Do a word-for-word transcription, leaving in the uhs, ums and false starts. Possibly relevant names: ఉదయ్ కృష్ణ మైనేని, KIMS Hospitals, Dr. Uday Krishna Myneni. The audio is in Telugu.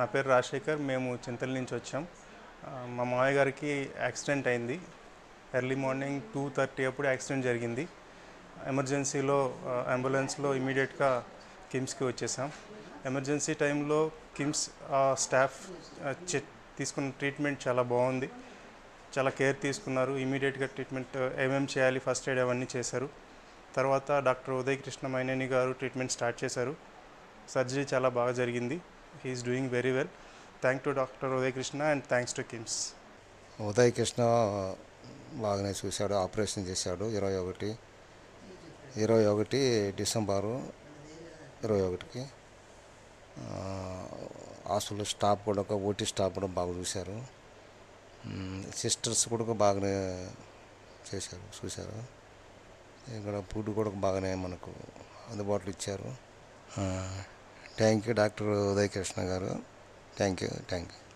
నా పేరు రాజశేఖర్ మేము చింతల నుంచి వచ్చాం మా మామయ్య గారికి యాక్సిడెంట్ అయింది ఎర్లీ మార్నింగ్ two thirty అప్పుడు యాక్సిడెంట్ జరిగింది ఎమర్జెన్సీలో అంబులెన్స్లో ఇమిడియట్గా కిమ్స్కి వచ్చేసాం ఎమర్జెన్సీ టైంలో కిమ్స్ స్టాఫ్ తీసుకున్న ట్రీట్మెంట్ చాలా బాగుంది చాలా కేర్ తీసుకున్నారు ఇమిడియట్గా ట్రీట్మెంట్ ఏమేం చేయాలి ఫస్ట్ ఎయిడ్ అవన్నీ చేశారు తర్వాత డాక్టర్ ఉదయ్ కృష్ణ మైనేని గారు ట్రీట్మెంట్ స్టార్ట్ చేశారు సర్జరీ చాలా బాగా జరిగింది he is doing very well thanks to Dr. Uday Krishna and thanks to KIMS Uday Krishna బాగానే చూశాడు ఆపరేషన్ చేశాడు ఇరవై ఒకటి ఇరవై ఒకటి డిసెంబర్ ఇరవై ఒకటికి హాస్పిటల్ స్టాఫ్ కూడా ఒక ఓటీ స్టాఫ్ కూడా బాగా చూశారు సిస్టర్స్ కూడా బాగానే చేశారు చూశారు ఇక్కడ ఫుడ్ కూడా బాగానే మనకు అందుబాటులో ఇచ్చారు Thank you, Dr. Uday Krishna garu. Thank you, thank you.